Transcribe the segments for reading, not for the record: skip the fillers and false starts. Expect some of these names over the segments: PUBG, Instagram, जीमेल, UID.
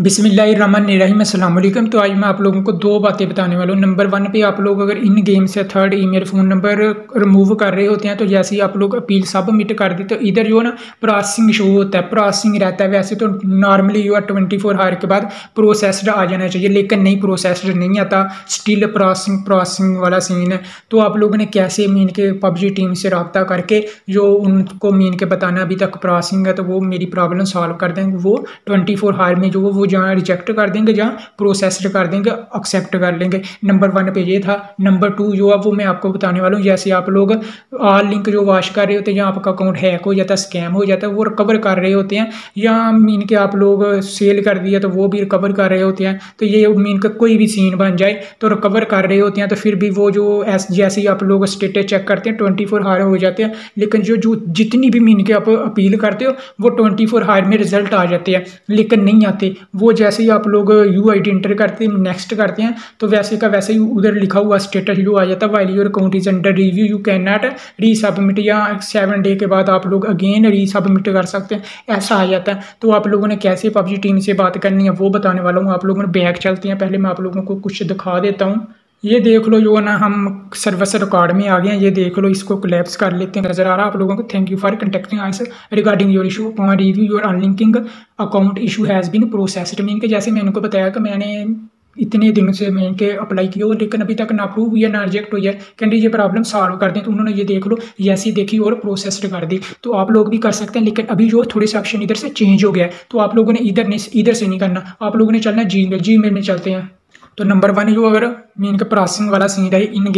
बिस्मिल्लाहिर्रहमानिर्रहीम अस्सलाम वालेकुम। तो आज मैं आप लोगों को दो बातें बताने वाला हूँ। नंबर वन पे आप लोग अगर इन गेम से third email phone number remove कर रहे होते हैं तो जैसे ही आप लोग अपील सबमिट कर देते तो इधर जो ना प्रोसेसिंग शो होता है, प्रोसेसिंग रहता है। वैसे तो नॉर्मली जो है 24 हार के बाद प्रोसेस्ड आ जाना चाहिए, लेकिन नहीं, प्रोसेस्ड नहीं आता, स्टिल प्रोसेसिंग वाला सीन है। तो आप लोगों ने कैसे मीन के पबजी टीम से रब्ता करके जो उनको मीन के बताना अभी तक प्रोसेसिंग है तो वो मेरी प्रॉब्लम सॉल्व कर देंगे। वो 24 हार में जो वो जहाँ रिजेक्ट कर देंगे, जहाँ प्रोसेस्ड कर देंगे, एक्सेप्ट कर लेंगे। नंबर वन पे ये था। नंबर टू जो है वो मैं आपको बताने वाला हूँ। जैसे आप लोग आल लिंक जो वॉश कर रहे होते हैं, जहाँ आपका अकाउंट हैक हो जाता है, स्कैम हो जाता है, वो रिकवर कर रहे होते हैं, या मीन के आप लोग सेल कर दिया तो वो भी रिकवर कर रहे होते हैं। तो ये मीन का कोई भी सीन बन जाए तो रिकवर कर रहे होते हैं, तो फिर भी वो जो जैसे ही आप लोग स्टेटस चेक करते हैं 24 हार हो जाते हैं। लेकिन जो जितनी भी मीन के आप अपील करते हो वो 24 हार में रिजल्ट आ जाते हैं, लेकिन नहीं आते। वो जैसे ही आप लोग UID इंटर करते हैं, नेक्स्ट करते हैं, तो वैसे का वैसे ही उधर लिखा हुआ स्टेटस जो आ जाता है, while your account is under review you can not resubmit, या 7 डे के बाद आप लोग अगेन रीसबमिट कर सकते हैं, ऐसा आ जाता है। तो आप लोगों ने कैसे पबजी टीम से बात करनी है वो बताने वाला हूँ। आप लोगों ने बैक चलते हैं, पहले मैं आप लोगों को कुछ दिखा देता हूँ। ये देख लो जो ना हम सर्विस रिकॉर्ड में आ गए हैं, ये देख लो, इसको कोलैप्स कर लेते हैं। नजर आ रहा है आप लोगों को। Thank you for contacting ice regarding your issue on review your unlinking account issue has been processed. Mean के जैसे मैंने उनको बताया कि मैंने इतने दिनों से मैं इनके अप्लाई किया हो लेकिन अभी तक ना अप्रूव हुई है, ना रिजेक्ट हुई है, कैंडी ये प्रॉब्लम सॉल्व कर दें। तो उन्होंने ये देख लो जैसी देखी और प्रोसेस्ड कर दी। तो आप लोग भी कर सकते हैं, लेकिन अभी जो थोड़े से ऑप्शन इधर से चेंज हो गया है तो आप लोगों ने इधर से नहीं करना, आप लोगों ने चलना जीमेल में चलते हैं। तो नंबर वन जो अगर मीन के प्रोसेसिंग वाला सीन है, इन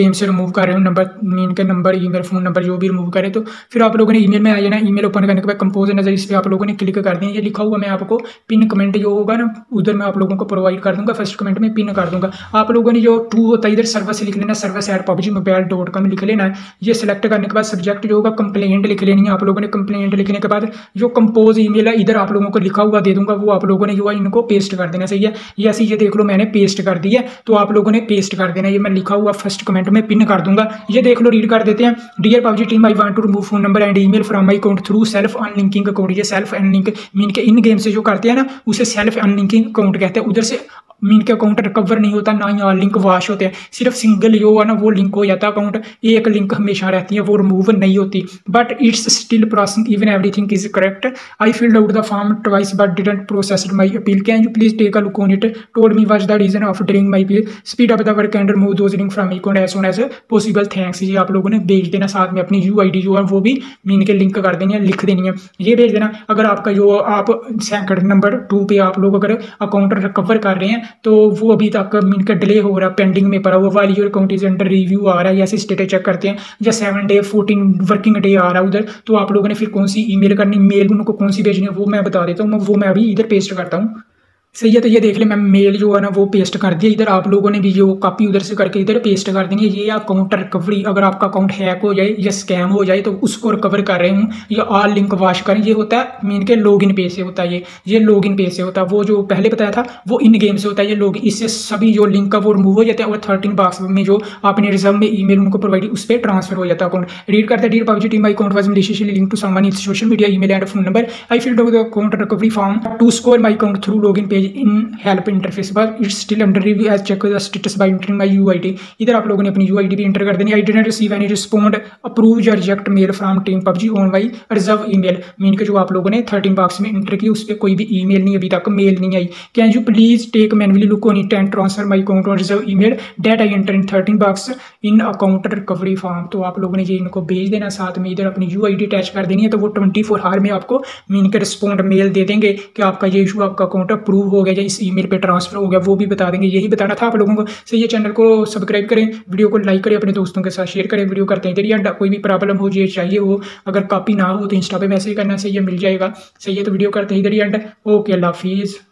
गेम से रिमूव कर रहे हो नंबर मीन के नंबर ईमेल फ़ोन नंबर जो भी रिमूव करें, तो फिर आप लोगों ने ईमेल में आ जाना। ईमेल ओपन करने के बाद कंपोज नजर, इस पर आप लोगों ने क्लिक कर देना। ये लिखा हुआ मैं आपको पिन कमेंट जो होगा ना उधर मैं आप लोगों को प्रोवाइड कर दूंगा, फर्स्ट कमेंट में पिन कर दूंगा। आप लोगों ने जो टू होता है इधर सर्विस लिख लेना, service@pubgmobile.com लिख लेना है। ये सिलेक्ट करने के बाद सब्जेक्ट जो होगा कंप्लेंट लिख लेनी है आप लोगों ने। कंप्लेंट लिखने के बाद जो कंपोज ईमेल है इधर आप लोगों को लिखा हुआ दे दूंगा, वो आप लोगों ने जो है इनको पेस्ट कर देना। सही है, जैसे ये देख लो मैंने पेस्ट कर दिया, तो आप लोगों ने पेस्ट कर देना। ये मैं लिखा हुआ फर्स्ट कमेंट में पिन कर दूंगा। ये देख लो, रीड कर देते हैं। Dear PUBG team, I want to remove phone number and email from my account through self unlinking account. ये सेल्फ अनलिंक मीन के इन गेम से जो करते हैं ना उसे सेल्फ अनलिंकिंग अकाउंट कहते हैं। उधर से मीन के अकाउंट रिकवर नहीं होता, ना ही लिंक वाश होते हैं, सिर्फ सिंगल जो है ना वो लिंक हो जाता है अकाउंट, एक लिंक हमेशा रहती है, वो रिमूव नहीं होती। But it's still processing even everything is correct. I filled out the form twice but didn't processed my appeal, can you please take a look on it, told me what the reason of didn't my appeal, speed up the work and remove those link from account as soon as possible, thanks. ये आप लोगों ने भेज देना, साथ में अपनी UID जो है वो भी मीन के लिंक कर देनी है, लिख देनी है, ये भेज देना। अगर आपका जो आप सेकंड नंबर टू पे आप लोग अगर अकाउंट रिकवर कर रहे हैं तो वो अभी तक मीन का डिले हो रहा है, पेंडिंग में पड़ा हुआ, while your account is under review आ रहा है, जैसे स्टेटस चेक करते हैं या 7 डे 14 वर्किंग डे आ रहा है उधर। तो आप लोगों ने फिर कौन सी ईमेल करनी, मेल उनको कौन सी भेजनी है वो मैं बता देता हूँ, वो मैं अभी इधर पेस्ट करता हूँ। सही है, तो ये देख ले मैं मेल जो है ना वो पेस्ट कर दिया। इधर आप लोगों ने भी जो कॉपी उधर से करके इधर पेस्ट कर देनी है। ये अकाउंट रिकवरी, अगर आपका अकाउंट हैक हो जाए या स्कैम हो जाए तो उसको रिकवर कर रहे हूँ। या आल लिंक वाश करें, ये होता है मीन के लॉगिन पेज से होता है, ये लॉगिन पेज से होता है। वो जो पहले बताया था वो इन गेम से होता है, ये लॉगिन, इससे सभी जो लिंक का वो रिमूव हो जाता है और 13 बॉक्स में जो आपने रिजर्व में ईमेल उनको प्रोवाइड उस पर ट्रांसफर हो जाता है अकाउंट। रीड करते हैं, dear PUBG team my account was maliciously link to someone social media email and phone number, I filled out the account recovery form to score my account through login page in help interface, but it's still under review as check the status by entering my UID। इधर आप लोगों ने अपनी UID भी enter कर देनी। I didn't receive any respond approve या reject mail from team PUBG on my reserve email. Mean के जो आप लोगों ने 13 बॉक्स में इंटर की उस पर कोई भी ईमेल नहीं, अभी तक मेल नहीं आई। Can you please take manually look on it and transfer my account और reserve email that I enter in 13 box in account recovery form. तो आप लोगों ने ये इनको भेज देना, साथ में इधर अपनी UID अटैच कर देनी है। तो वो 24 आवर में आपको मीन के रिस्पॉन्ड मेल दे देंगे कि आपका ये इशू, आपका अकाउंट अप्रूव हो गया, इस ईमेल पे ट्रांसफर हो गया, वो भी बता देंगे। यही बताना था आप लोगों को। सही है, चैनल को सब्सक्राइब करें, वीडियो को लाइक करें, अपने दोस्तों के साथ शेयर करें। वीडियो करते हैं इधर या कोई भी प्रॉब्लम हो, ये चाहिए हो, अगर कॉपी ना हो तो इंस्टा पे मैसेज करना, सही है, मिल जाएगा। सही है, तो वीडियो करते हैं इधर एंड। ओके, अल्लाह हाफिज़।